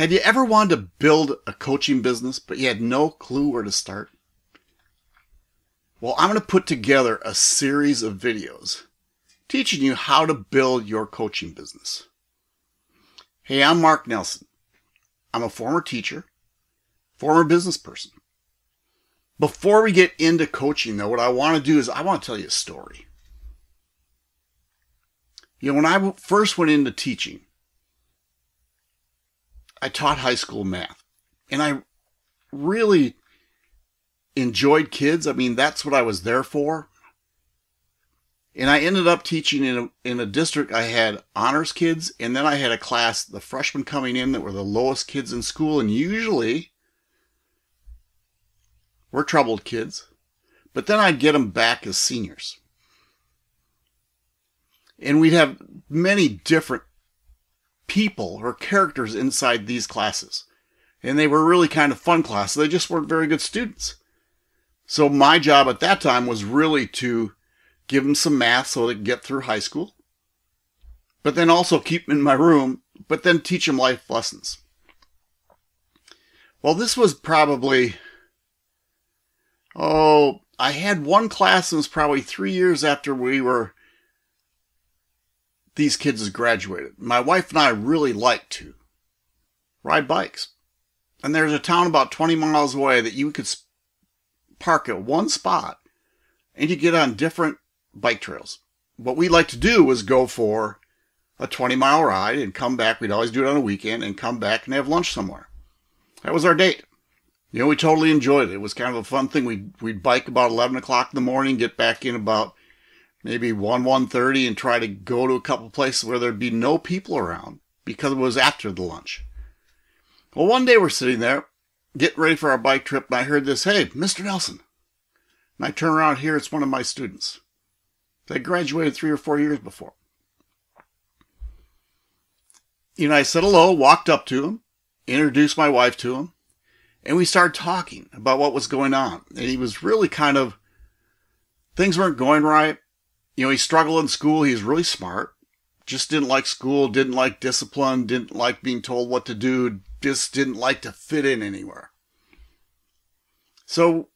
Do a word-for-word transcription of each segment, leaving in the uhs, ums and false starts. Have you ever wanted to build a coaching business, but you had no clue where to start? Well, I'm going to put together a series of videos teaching you how to build your coaching business. Hey, I'm Mark Nelson. I'm a former teacher, former business person. Before we get into coaching, though, what I want to do is I want to tell you a story. You know, when I first went into teaching, I taught high school math, and I really enjoyed kids. I mean, that's what I was there for. And I ended up teaching in a, in a district. I had honors kids, and then I had a class, the freshmen coming in that were the lowest kids in school, and usually were troubled kids. But then I'd get them back as seniors. And we'd have many different people or characters inside these classes, and they were really kind of fun classes. They just weren't very good students. So my job at that time was really to give them some math so they could get through high school, but then also keep them in my room, but then teach them life lessons. Well, this was probably, oh, I had one class that was probably three years after we were these kids has graduated. My wife and I really like to ride bikes. And there's a town about twenty miles away that you could park at one spot and you get on different bike trails. What we like to do was go for a twenty mile ride and come back. We'd always do it on a weekend and come back and have lunch somewhere. That was our date. You know, we totally enjoyed it. It was kind of a fun thing. We'd, we'd bike about eleven o'clock in the morning, get back in about maybe one, one thirty, and try to go to a couple places where there'd be no people around because it was after the lunch. Well, one day we're sitting there, getting ready for our bike trip, and I heard this, "Hey, Mister Nelson." And I turn around here, it's one of my students. They graduated three or four years before. You know, I said hello, walked up to him, introduced my wife to him, and we started talking about what was going on. And he was really kind of, things weren't going right. You know, he struggled in school. He was really smart, just didn't like school, didn't like discipline, didn't like being told what to do, just didn't like to fit in anywhere. So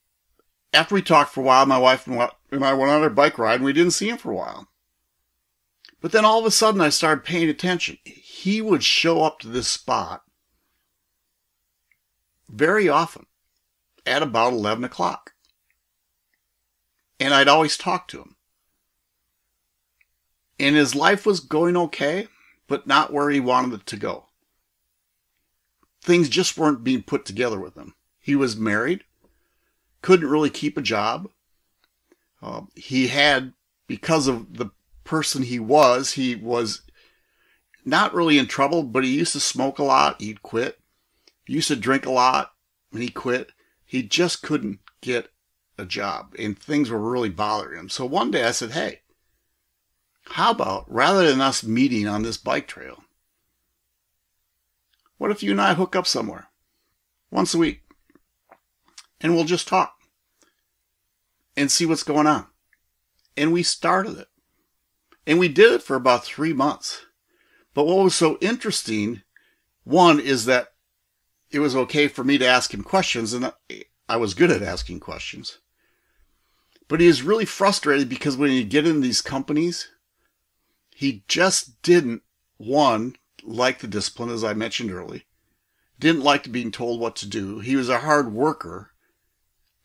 after we talked for a while, my wife and I went on our bike ride, and we didn't see him for a while. But then all of a sudden, I started paying attention. He would show up to this spot very often at about eleven o'clock. And I'd always talk to him. And his life was going okay, but not where he wanted it to go. Things just weren't being put together with him. He was married, couldn't really keep a job. Uh, he had, because of the person he was, he was not really in trouble, but he used to smoke a lot, he'd quit. He used to drink a lot, and he quit. He just couldn't get a job, and things were really bothering him. So one day I said, "Hey, how about, rather than us meeting on this bike trail, what if you and I hook up somewhere once a week, and we'll just talk and see what's going on?" And we started it. And we did it for about three months. But what was so interesting, one, is that it was okay for me to ask him questions, and I was good at asking questions. But he was really frustrated because when you get in these companies, he just didn't, one, like the discipline, as I mentioned earlier. Didn't like being told what to do. He was a hard worker,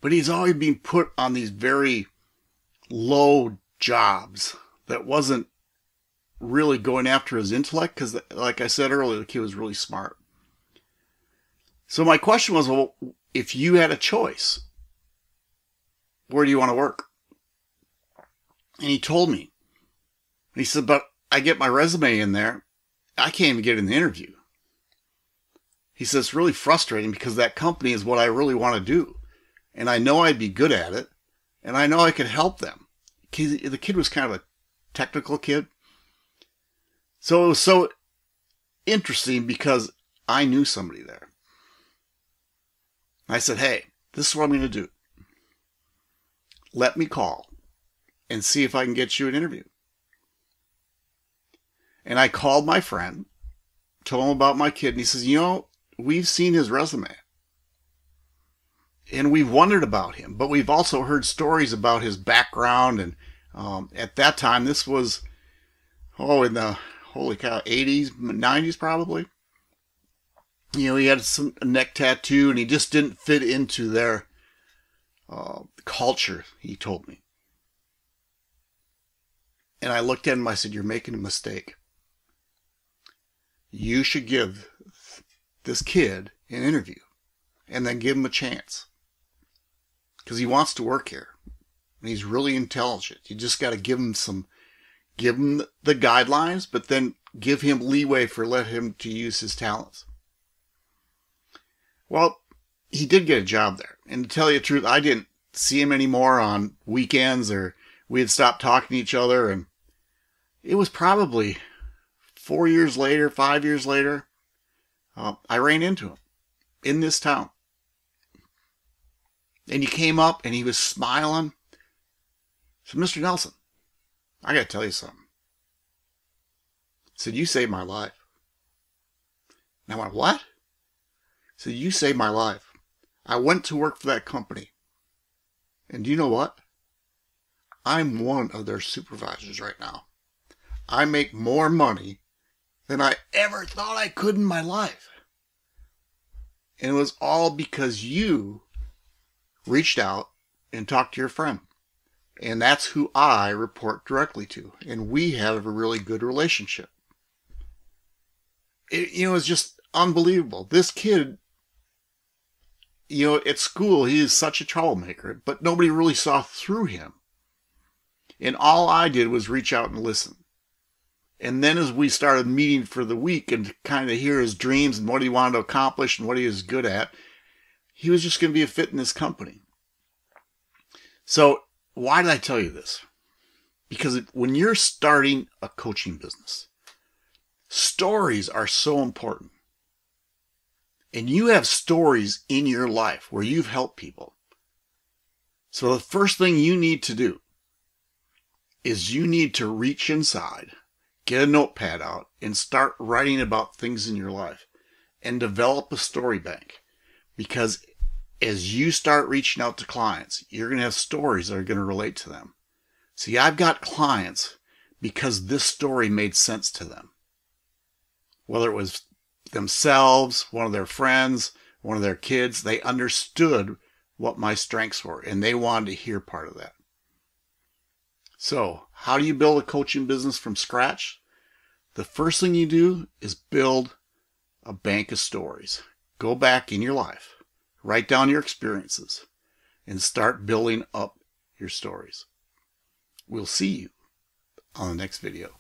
but he's always being put on these very low jobs that wasn't really going after his intellect, because, like I said earlier, the kid was really smart. So my question was, well, if you had a choice, where do you want to work? And he told me. He said, "But I get my resume in there. I can't even get in the interview." He says, "It's really frustrating because that company is what I really want to do. And I know I'd be good at it. And I know I could help them." The kid was kind of a technical kid. So it was so interesting because I knew somebody there. I said, "Hey, this is what I'm going to do. Let me call and see if I can get you an interview." And I called my friend, told him about my kid, and he says, "You know, we've seen his resume. And we've wondered about him, but we've also heard stories about his background. And um, at that time, this was, oh, in the, holy cow, eighties, nineties probably. You know, he had some, a neck tattoo, and he just didn't fit into their uh, culture, he told me. And I looked at him, I said, you're making a mistake. You should give this kid an interview and then give him a chance. Because he wants to work here. And he's really intelligent. You just got to give him some, give him the guidelines, but then give him leeway for let him to use his talents. Well, he did get a job there. And to tell you the truth, I didn't see him anymore on weekends, or we had stopped talking to each other. And it was probably four years later, five years later, uh, I ran into him in this town. And he came up and he was smiling. So, Mister Nelson, I got to tell you something. He said, you saved my life. And I went, what? He said, you saved my life. I went to work for that company. And do you know what? I'm one of their supervisors right now. I make more money than I ever thought I could in my life. And it was all because you reached out and talked to your friend. And that's who I report directly to. And we have a really good relationship. It, you know, it's just unbelievable. This kid, you know, at school, he is such a troublemaker, but nobody really saw through him. And all I did was reach out and listen. And then as we started meeting for the week and kind of hear his dreams and what he wanted to accomplish and what he was good at, he was just going to be a fit in this company. So why did I tell you this? Because when you're starting a coaching business, stories are so important. And you have stories in your life where you've helped people. So the first thing you need to do is you need to reach inside, get a notepad out, and start writing about things in your life and develop a story bank. Because as you start reaching out to clients, you're going to have stories that are going to relate to them. See, I've got clients because this story made sense to them. Whether it was themselves, one of their friends, one of their kids, they understood what my strengths were, and they wanted to hear part of that. So, how do you build a coaching business from scratch? The first thing you do is build a bank of stories. Go back in your life, write down your experiences, and start building up your stories. We'll see you on the next video.